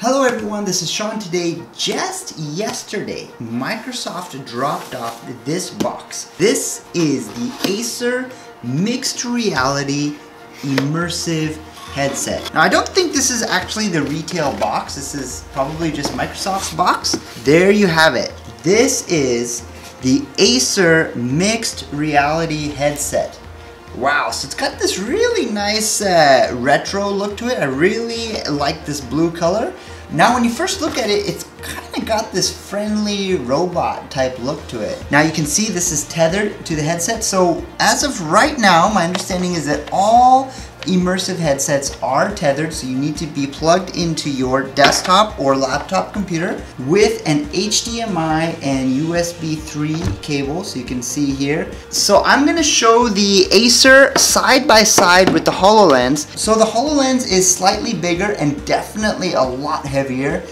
Hello everyone, this is Sean. Today, just yesterday, Microsoft dropped off this box. This is the Acer Mixed Reality Immersive Headset. Now, I don't think this is actually the retail box. This is probably just Microsoft's box. There you have it. This is the Acer Mixed Reality Headset. Wow, so it's got this really nice retro look to it. I really like this blue color. Now when you first look at it, it's kind of got this friendly robot type look to it. Now you can see this is tethered to the headset. So as of right now, my understanding is that all immersive headsets are tethered. So you need to be plugged into your desktop or laptop computer with an HDMI and USB 3 cable. So you can see here. So I'm going to show the Acer side by side with the HoloLens. So the HoloLens is slightly bigger and definitely a lot heavier.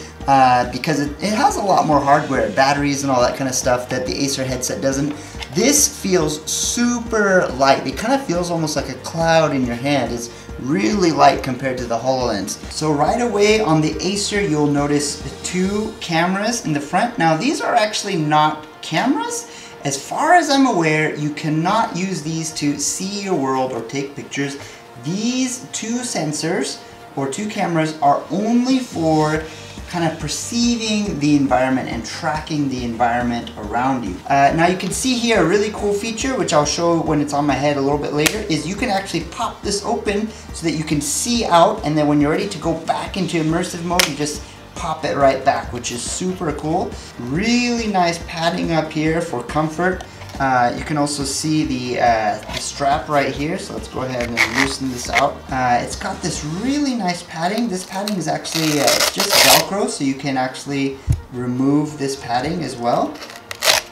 Because it has a lot more hardware, batteries and all that kind of stuff that the Acer headset doesn't. This feels super light. It kind of feels almost like a cloud in your hand. It's really light compared to the HoloLens. So right away on the Acer, you'll notice two cameras in the front. Now these are actually not cameras. As far as I'm aware, you cannot use these to see your world or take pictures. These two sensors or two cameras are only for kind of perceiving the environment and tracking the environment around you. Now you can see here a really cool feature, which I'll show when it's on my head a little bit later, is you can actually pop this open so that you can see out, and then when you're ready to go back into immersive mode, you just pop it right back, which is super cool. Really nice padding up here for comfort. You can also see the strap right here, so let's go ahead and loosen this out. It's got this really nice padding. This padding is actually just Velcro, so you can actually remove this padding as well.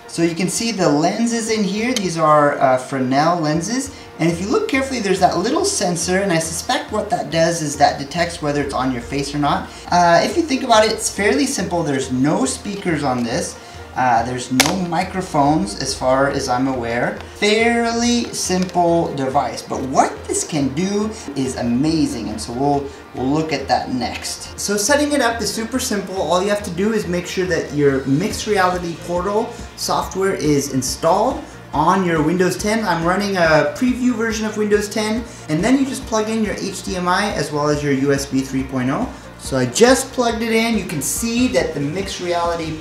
So you can see the lenses in here. These are Fresnel lenses. And if you look carefully, there's that little sensor, and I suspect what that does is that detects whether it's on your face or not. If you think about it, it's fairly simple. There's no speakers on this. There's no microphones as far as I'm aware. Fairly simple device, but what this can do is amazing, and so we'll look at that next. So setting it up is super simple. All you have to do is make sure that your Mixed Reality Portal software is installed on your Windows 10. I'm running a preview version of Windows 10, and then you just plug in your HDMI as well as your USB 3.0. So I just plugged it in. You can see that the Mixed Reality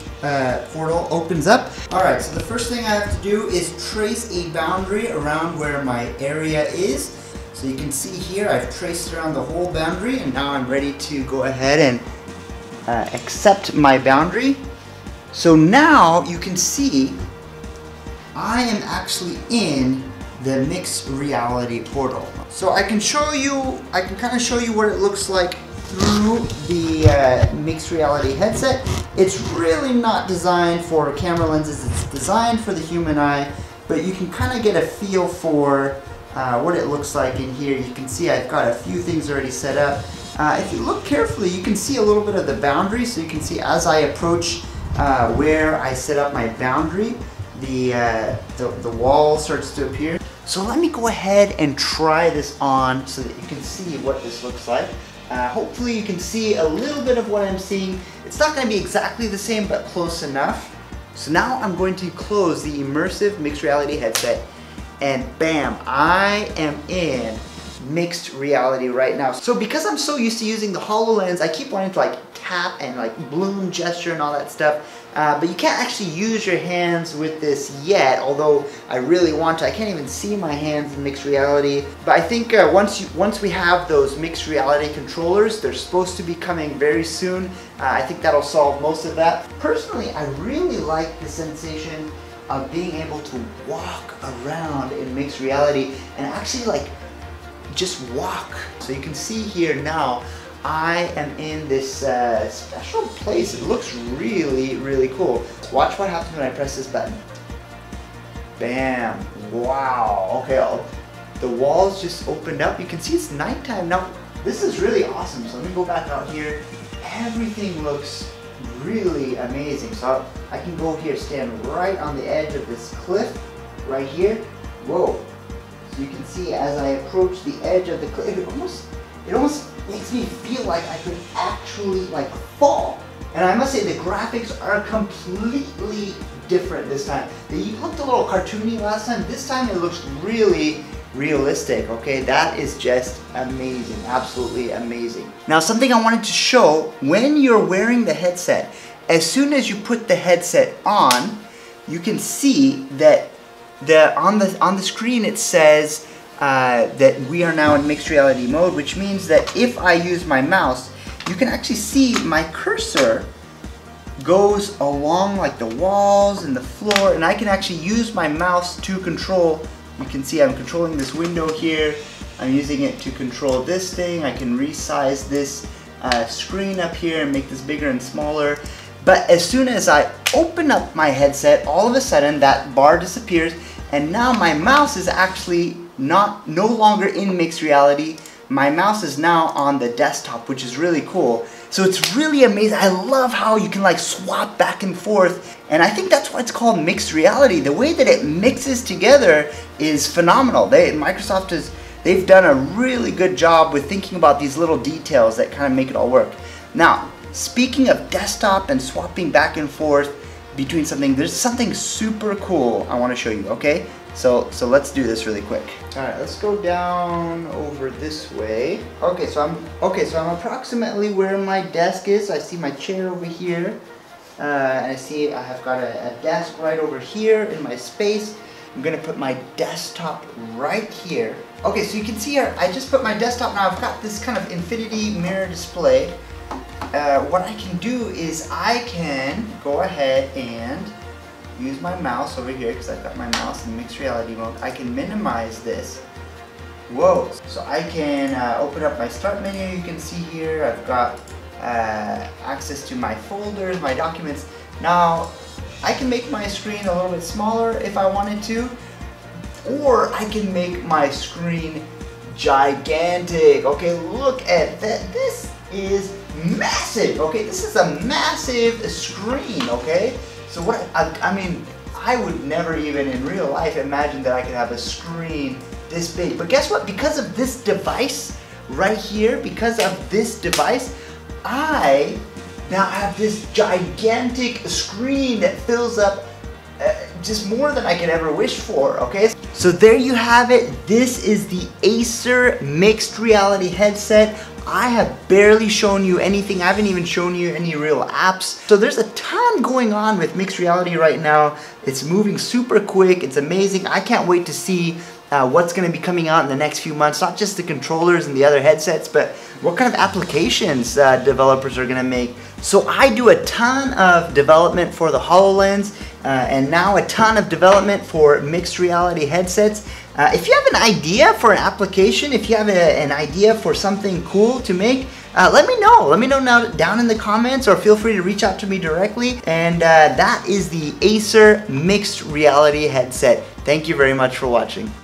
Portal opens up. All right, so the first thing I have to do is trace a boundary around where my area is. So you can see here, I've traced around the whole boundary, and now I'm ready to go ahead and accept my boundary. So now you can see I am actually in the Mixed Reality Portal. So I can kind of show you what it looks like through the Mixed Reality headset. It's really not designed for camera lenses, it's designed for the human eye, but you can kind of get a feel for what it looks like in here. You can see I've got a few things already set up. If you look carefully, you can see a little bit of the boundary, so you can see as I approach where I set up my boundary, the wall starts to appear. So let me go ahead and try this on so that you can see what this looks like. Hopefully you can see a little bit of what I'm seeing. It's not going to be exactly the same, but close enough. So now I'm going to close the immersive Mixed Reality headset, and bam, I am in Mixed Reality right now. So because I'm so used to using the HoloLens, I keep wanting to like tap and like bloom gesture and all that stuff, but you can't actually use your hands with this yet, although I really want to. I can't even see my hands in Mixed Reality, but I think once we have those Mixed Reality controllers, they're supposed to be coming very soon. I think that'll solve most of that. Personally, I really like the sensation of being able to walk around in Mixed Reality and actually like just walk. So you can see here now, I am in this special place. It looks really, really cool. Watch what happens when I press this button. Bam, wow, okay. The walls just opened up. You can see it's nighttime now. This is really awesome. So let me go back out here. Everything looks really amazing. So I can go here, stand right on the edge of this cliff right here. Whoa. So you can see as I approach the edge of the cliff, it almost it almost makes me feel like I could actually like fall. And I must say the graphics are completely different this time. They looked a little cartoony last time. This time it looks really realistic, okay? That is just amazing, absolutely amazing. Now something I wanted to show, when you're wearing the headset, as soon as you put the headset on, you can see that on the screen it says that we are now in mixed reality mode, which means that if I use my mouse, you can actually see my cursor goes along like the walls and the floor, and I can actually use my mouse to control. You can see I'm controlling this window here. I'm using it to control this thing. I can resize this screen up here and make this bigger and smaller. But as soon as I open up my headset, all of a sudden that bar disappears, and now my mouse is actually no longer in mixed reality. My mouse is now on the desktop, which is really cool. So it's really amazing. I love how you can like swap back and forth. And I think that's why it's called mixed reality. The way that it mixes together is phenomenal. Microsoft, they've done a really good job with thinking about these little details that kind of make it all work. Now, speaking of desktop and swapping back and forth between something, there's something super cool I want to show you, okay? So let's do this really quick. All right, let's go down over this way. Okay, so I'm approximately where my desk is. I see my chair over here, and I see I have got a desk right over here in my space. I'm gonna put my desktop right here. Okay, so you can see here, I just put my desktop. Now I've got this kind of infinity mirror display. What I can do is I can go ahead and use my mouse over here, because I've got my mouse in mixed reality mode. I can minimize this. Whoa! So I can open up my start menu. You can see here I've got access to my folders, my documents. Now I can make my screen a little bit smaller if I wanted to, or I can make my screen gigantic. Okay, look at that. This is massive. Okay, this is a massive screen. Okay. So what, I mean, I would never even in real life imagine that I could have a screen this big. But guess what? Because of this device right here, because of this device, I now have this gigantic screen that fills up just more than I could ever wish for, okay? So there you have it. This is the Acer Mixed Reality Headset. I have barely shown you anything. I haven't even shown you any real apps. So there's a ton going on with mixed reality right now. It's moving super quick. It's amazing. I can't wait to see what's going to be coming out in the next few months. Not just the controllers and the other headsets, but what kind of applications developers are going to make. So I do a ton of development for the HoloLens and now a ton of development for mixed reality headsets. If you have an idea for an application, if you have an idea for something cool to make, let me know. Let me know now down in the comments, or feel free to reach out to me directly. And that is the Acer Mixed Reality Headset. Thank you very much for watching.